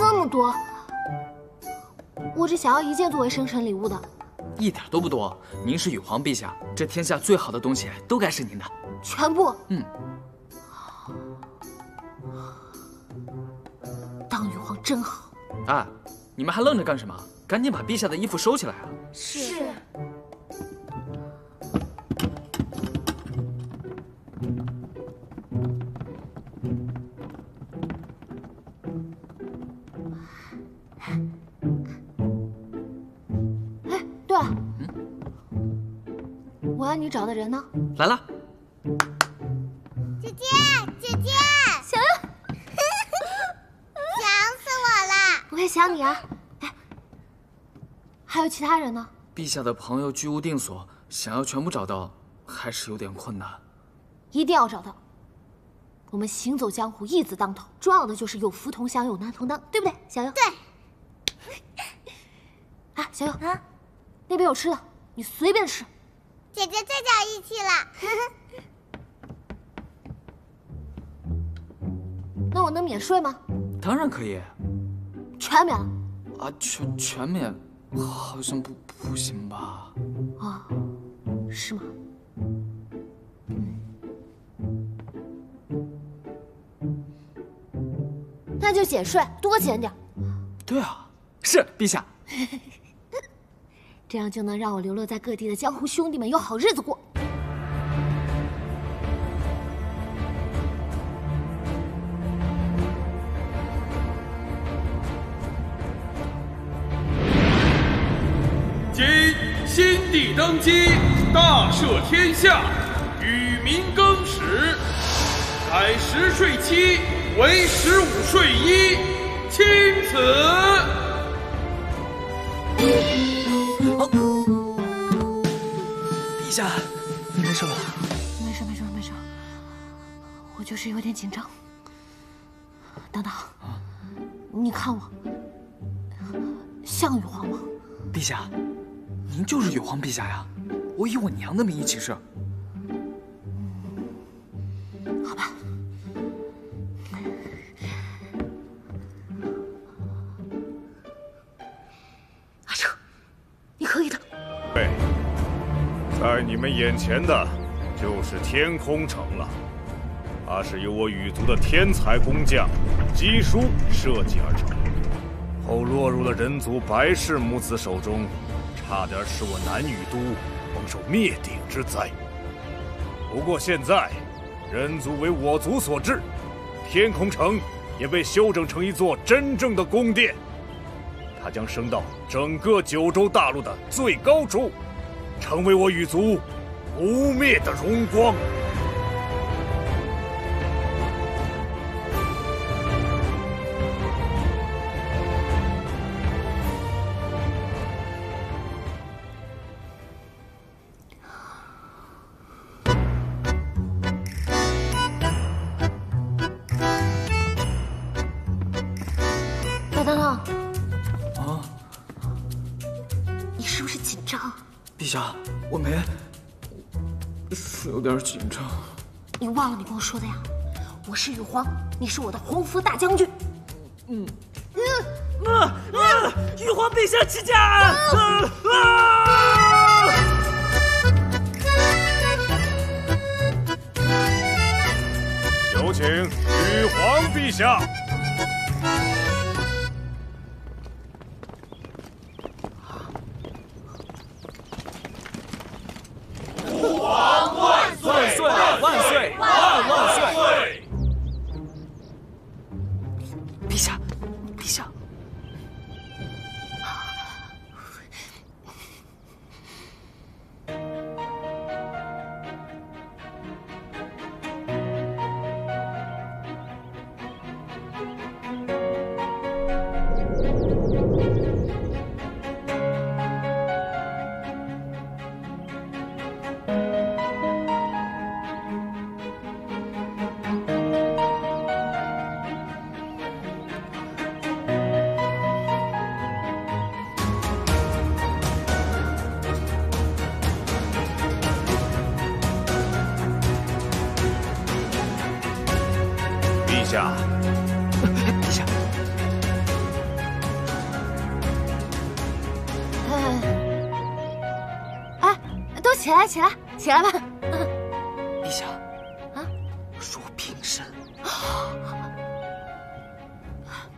这么多，我只想要一件作为生辰礼物的。一点都不多，您是羽皇陛下，这天下最好的东西都该是您的。全部？嗯。当羽皇真好。哎，你们还愣着干什么？赶紧把陛下的衣服收起来啊！是。 你找的人呢？来了。姐姐，姐姐，想想死我了！我也想你啊。哎，还有其他人呢？陛下的朋友居无定所，想要全部找到，还是有点困难。一定要找到。我们行走江湖，义字当头，重要的就是有福同享，有难同当，对不对，小优？对。啊，小优啊，那边有吃的，你随便吃。 姐姐最讲义气了，那我能免税吗？当然可以，全免了。啊，全免，好像不行吧？啊，是吗？那就减税，多减点。对啊，是陛下。这样就能让我流落在各地的江湖兄弟们有好日子过。今新帝登基，大赦天下，与民更始，改十税七为15税1，钦此。 陛下，你没事吧？没事，我就是有点紧张。等等，你看我像羽皇吗？陛下，您就是羽皇陛下呀！我以我娘的名义起誓。好吧。阿彻，你可以的。对。 在你们眼前的，就是天空城了。它是由我羽族的天才工匠姬叔设计而成，后落入了人族白氏母子手中，差点使我南羽都蒙受灭顶之灾。不过现在，人族为我族所制，天空城也被修整成一座真正的宫殿，它将升到整个九州大陆的最高处。 成为我羽族不灭的荣光。大当当，啊，你是不是紧张？ 陛下，我是有点紧张。你忘了你跟我说的呀？我是羽皇，你是我的洪福大将军。羽皇陛下起驾！有请羽皇陛下。起来，起来，起来吧！陛下，啊，说平身。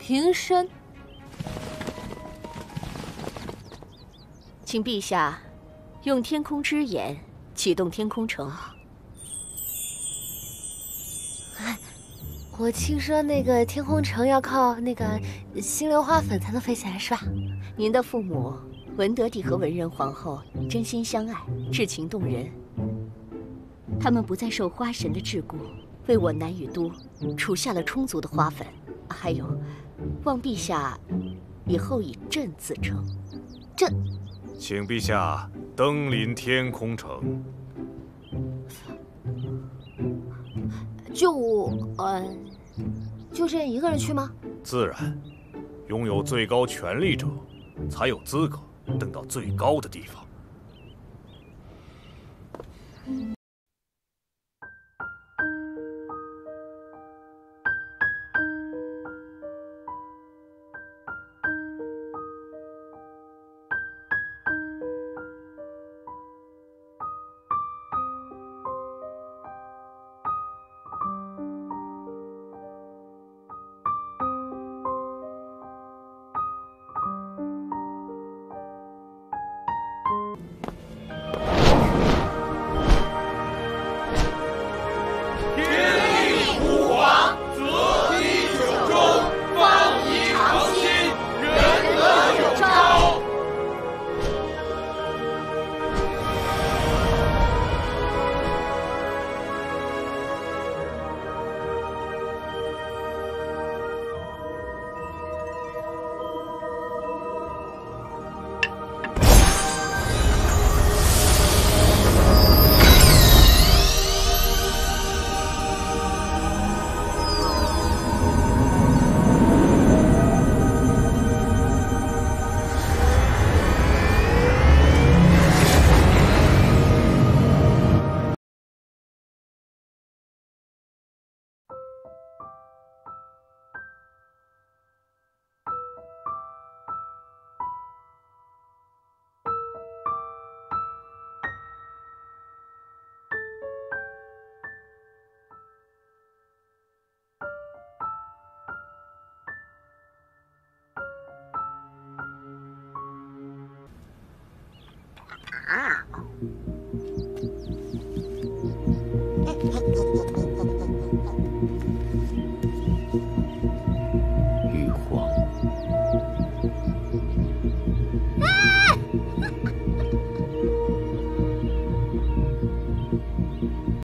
平身，请陛下用天空之眼启动天空城。哎，我听说那个天空城要靠那个星流花粉才能飞起来，是吧？您的父母。 文德帝和文仁皇后真心相爱，至情动人。他们不再受花神的桎梏，为我南禹都除下了充足的花粉。还有，望陛下以后以朕自称。朕，请陛下登临天空城。就朕一个人去吗？自然，拥有最高权力者才有资格。 登到最高的地方。